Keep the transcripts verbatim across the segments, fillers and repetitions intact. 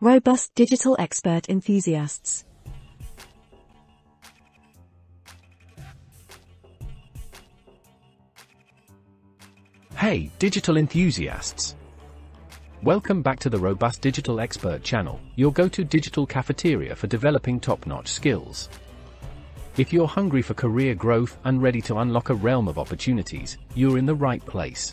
Robust Digital Expert enthusiasts. Hey, digital enthusiasts! Welcome back to the Robust Digital Expert channel, your go-to digital cafeteria for developing top-notch skills. If you're hungry for career growth and ready to unlock a realm of opportunities, you're in the right place.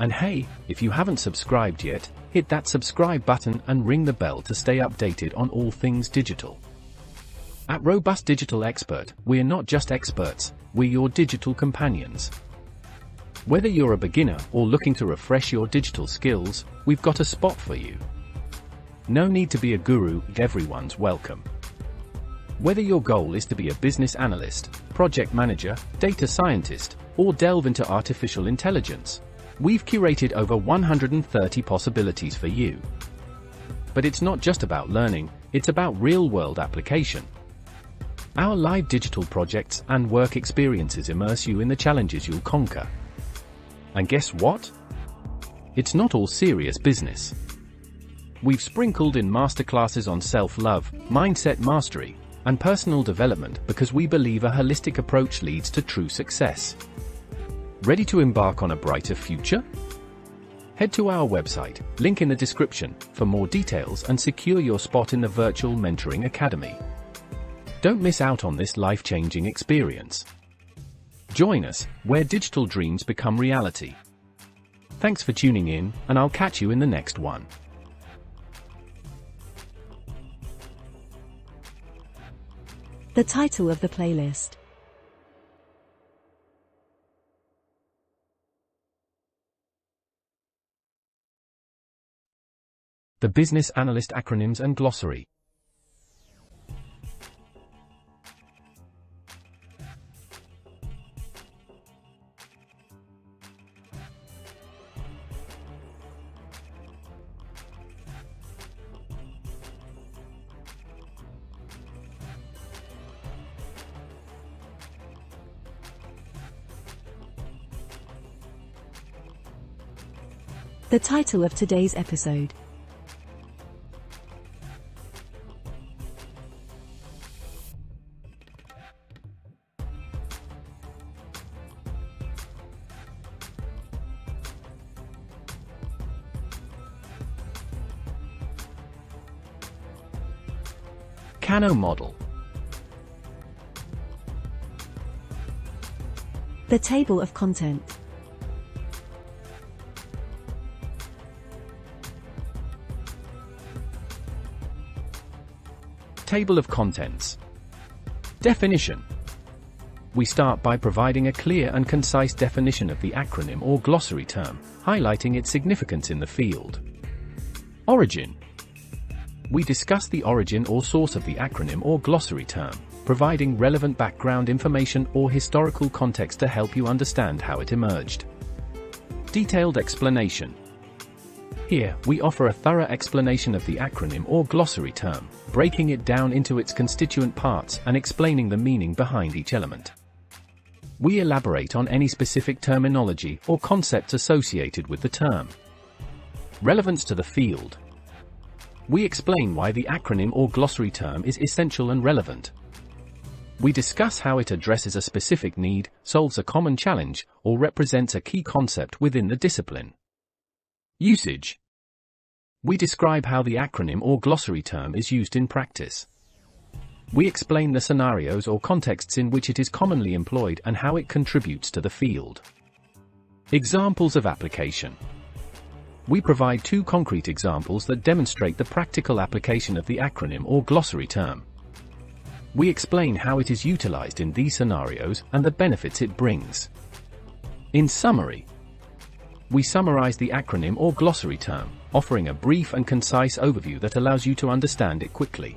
And hey, if you haven't subscribed yet, hit that subscribe button and ring the bell to stay updated on all things digital. At Robust Digital Expert, we're not just experts, we're your digital companions. Whether you're a beginner or looking to refresh your digital skills, we've got a spot for you. No need to be a guru, everyone's welcome. Whether your goal is to be a business analyst, project manager, data scientist, or delve into artificial intelligence, we've curated over one hundred thirty possibilities for you. But it's not just about learning, it's about real-world application. Our live digital projects and work experiences immerse you in the challenges you'll conquer. And guess what? It's not all serious business. We've sprinkled in masterclasses on self-love, mindset mastery, and personal development because we believe a holistic approach leads to true success. Ready to embark on a brighter future? Head to our website, link in the description, for more details and secure your spot in the Virtual Mentoring Academy. Don't miss out on this life-changing experience. Join us, where digital dreams become reality. Thanks for tuning in, and I'll catch you in the next one. The title of the playlist. The Business Analyst Acronyms and Glossary. The title of today's episode. Kano Model. The table of content. Table of contents. Definition. We start by providing a clear and concise definition of the acronym or glossary term, highlighting its significance in the field. Origin. We discuss the origin or source of the acronym or glossary term, providing relevant background information or historical context to help you understand how it emerged. Detailed explanation. Here, we offer a thorough explanation of the acronym or glossary term, breaking it down into its constituent parts and explaining the meaning behind each element. We elaborate on any specific terminology or concepts associated with the term. Relevance to the field. We explain why the acronym or glossary term is essential and relevant. We discuss how it addresses a specific need, solves a common challenge, or represents a key concept within the discipline. Usage. We describe how the acronym or glossary term is used in practice. We explain the scenarios or contexts in which it is commonly employed and how it contributes to the field. Examples of application. We provide two concrete examples that demonstrate the practical application of the acronym or glossary term. We explain how it is utilized in these scenarios and the benefits it brings. In summary, we summarize the acronym or glossary term, offering a brief and concise overview that allows you to understand it quickly.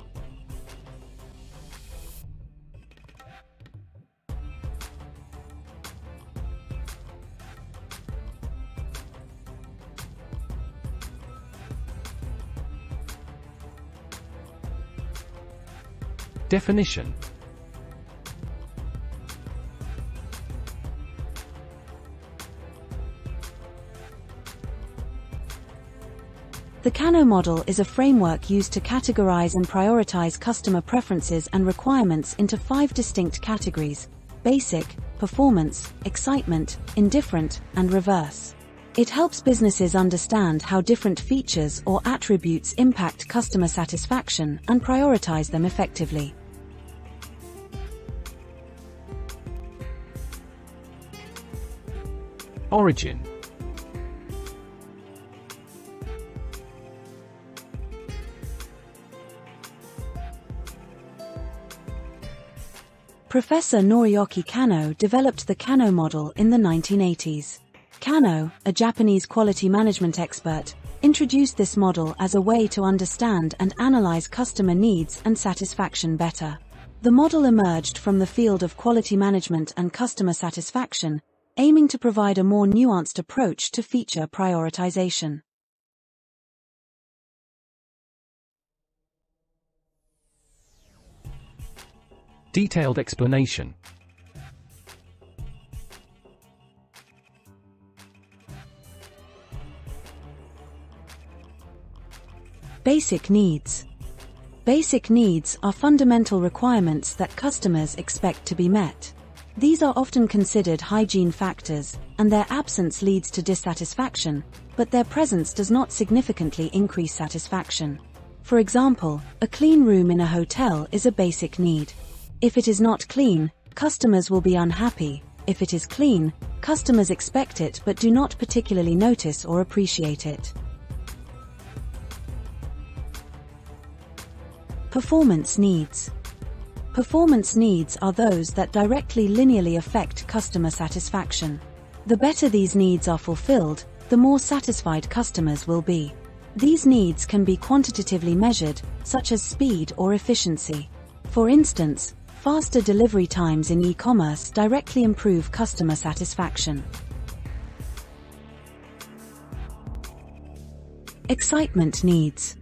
Definition. The Kano model is a framework used to categorize and prioritize customer preferences and requirements into five distinct categories: basic, performance, excitement, indifferent, and reverse. It helps businesses understand how different features or attributes impact customer satisfaction and prioritize them effectively. Origin. Professor Noriaki Kano developed the Kano model in the nineteen eighties. Kano, a Japanese quality management expert, introduced this model as a way to understand and analyze customer needs and satisfaction better. The model emerged from the field of quality management and customer satisfaction, aiming to provide a more nuanced approach to feature prioritization. Detailed explanation. Basic needs. Basic needs are fundamental requirements that customers expect to be met. These are often considered hygiene factors, and their absence leads to dissatisfaction, but their presence does not significantly increase satisfaction. For example, a clean room in a hotel is a basic need. If it is not clean, customers will be unhappy. If it is clean, customers expect it but do not particularly notice or appreciate it. Performance needs. Performance needs are those that directly linearly affect customer satisfaction. The better these needs are fulfilled, the more satisfied customers will be. These needs can be quantitatively measured, such as speed or efficiency. For instance, faster delivery times in e-commerce directly improve customer satisfaction. Excitement needs.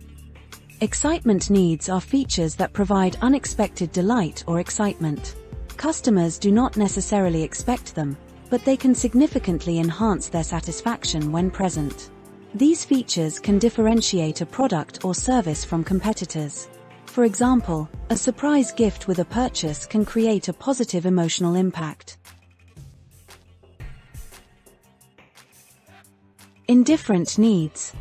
Excitement needs are features that provide unexpected delight or excitement. Customers do not necessarily expect them, but they can significantly enhance their satisfaction when present. These features can differentiate a product or service from competitors. For example, a surprise gift with a purchase can create a positive emotional impact. Indifferent needs.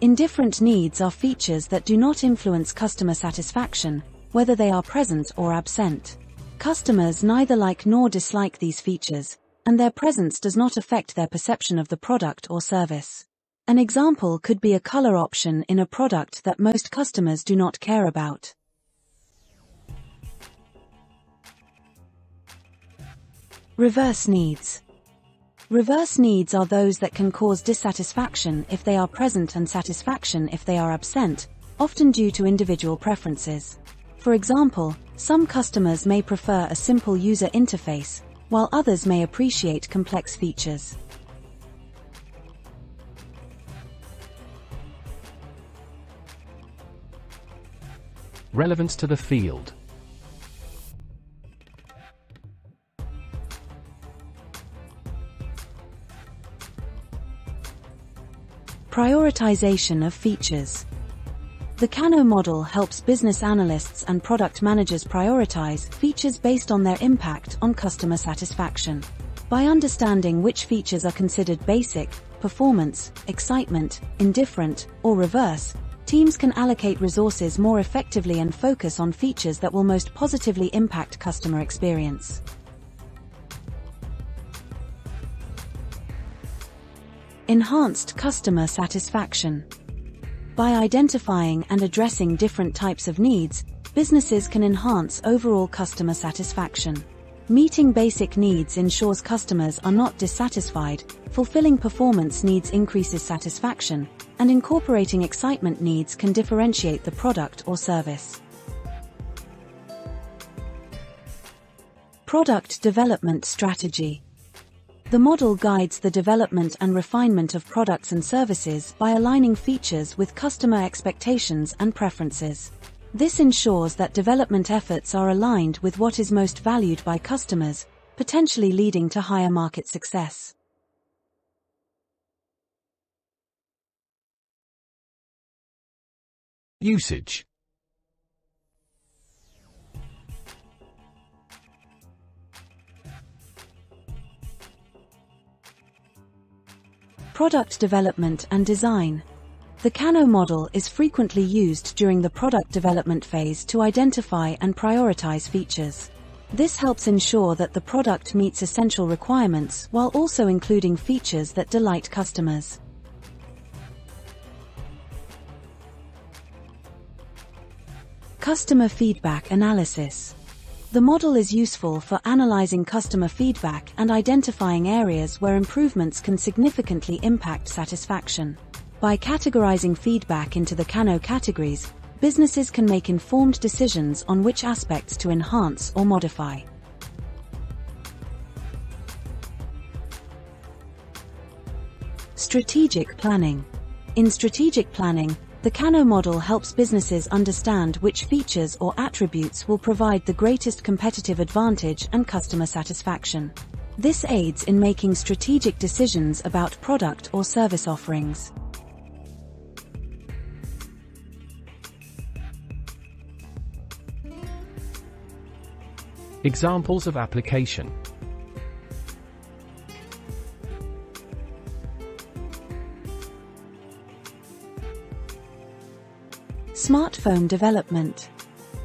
Indifferent needs are features that do not influence customer satisfaction, whether they are present or absent. Customers neither like nor dislike these features, and their presence does not affect their perception of the product or service. An example could be a color option in a product that most customers do not care about. Reverse needs. Reverse needs are those that can cause dissatisfaction if they are present and satisfaction if they are absent, often due to individual preferences. For example, some customers may prefer a simple user interface, while others may appreciate complex features. Relevance to the field. Prioritization of features. The Kano model helps business analysts and product managers prioritize features based on their impact on customer satisfaction. By understanding which features are considered basic, performance, excitement, indifferent, or reverse, teams can allocate resources more effectively and focus on features that will most positively impact customer experience. Enhanced customer satisfaction. By identifying and addressing different types of needs, businesses can enhance overall customer satisfaction. Meeting basic needs ensures customers are not dissatisfied, fulfilling performance needs increases satisfaction, and incorporating excitement needs can differentiate the product or service. Product development strategy. The model guides the development and refinement of products and services by aligning features with customer expectations and preferences. This ensures that development efforts are aligned with what is most valued by customers, potentially leading to higher market success. Usage. Product development and design. The Kano model is frequently used during the product development phase to identify and prioritize features. This helps ensure that the product meets essential requirements while also including features that delight customers. Customer feedback analysis. The model is useful for analyzing customer feedback and identifying areas where improvements can significantly impact satisfaction. By categorizing feedback into the Kano categories, businesses can make informed decisions on which aspects to enhance or modify. Strategic planning. In strategic planning, the Kano model helps businesses understand which features or attributes will provide the greatest competitive advantage and customer satisfaction. This aids in making strategic decisions about product or service offerings. Examples of application. Smartphone development.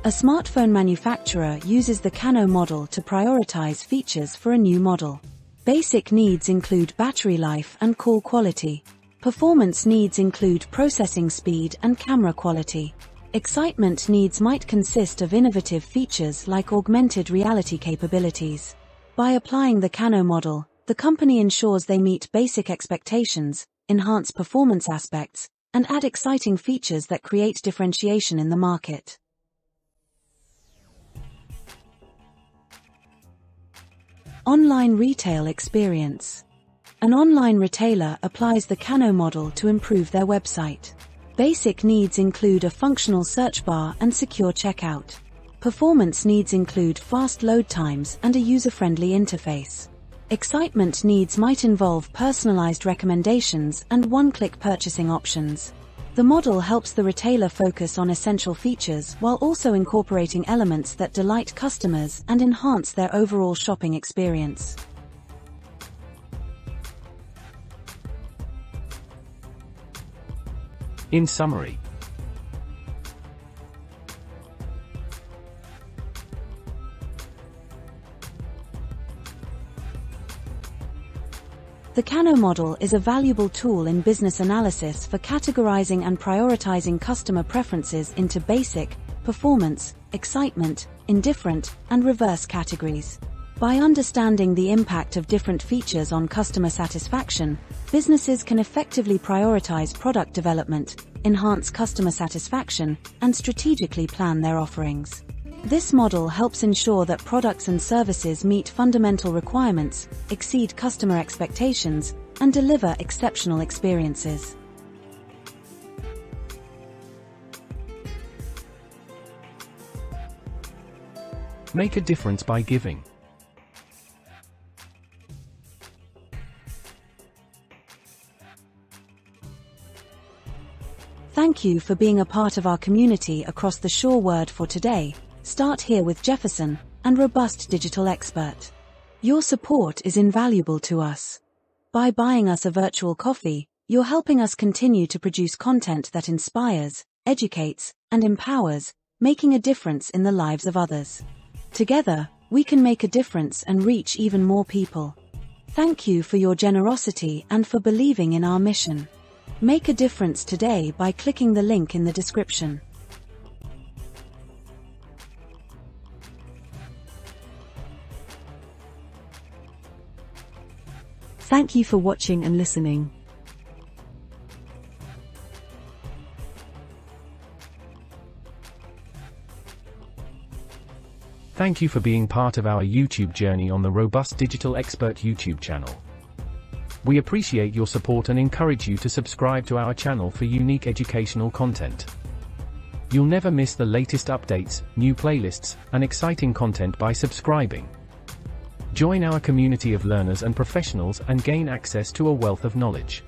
A smartphone manufacturer uses the Kano model to prioritize features for a new model. Basic needs include battery life and call quality. Performance needs include processing speed and camera quality. Excitement needs might consist of innovative features like augmented reality capabilities. By applying the Kano model, the company ensures they meet basic expectations, enhance performance aspects, and add exciting features that create differentiation in the market. Online retail experience. An online retailer applies the Kano model to improve their website. Basic needs include a functional search bar and secure checkout. Performance needs include fast load times and a user-friendly interface. Excitement needs might involve personalized recommendations and one-click purchasing options. The model helps the retailer focus on essential features while also incorporating elements that delight customers and enhance their overall shopping experience. In summary, the Kano model is a valuable tool in business analysis for categorizing and prioritizing customer preferences into basic, performance, excitement, indifferent, and reverse categories. By understanding the impact of different features on customer satisfaction, businesses can effectively prioritize product development, enhance customer satisfaction, and strategically plan their offerings. This model helps ensure that products and services meet fundamental requirements, exceed customer expectations, and deliver exceptional experiences. Make a difference by giving. Thank you for being a part of our community across the sure word for today. Start here with Jefferson and Robust Digital Expert. Your support is invaluable to us. By buying us a virtual coffee, you're helping us continue to produce content that inspires, educates, and empowers, making a difference in the lives of others. Together, we can make a difference and reach even more people. Thank you for your generosity and for believing in our mission. Make a difference today by clicking the link in the description. Thank you for watching and listening. Thank you for being part of our YouTube journey on the Robust Digital Expert YouTube channel. We appreciate your support and encourage you to subscribe to our channel for unique educational content. You'll never miss the latest updates, new playlists, and exciting content by subscribing. Join our community of learners and professionals and gain access to a wealth of knowledge.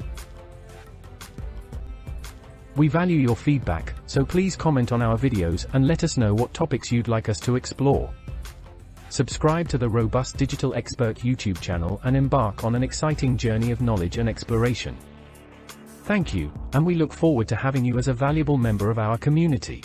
We value your feedback, so please comment on our videos and let us know what topics you'd like us to explore. Subscribe to the Robust Digital Expert YouTube channel and embark on an exciting journey of knowledge and exploration. Thank you, and we look forward to having you as a valuable member of our community.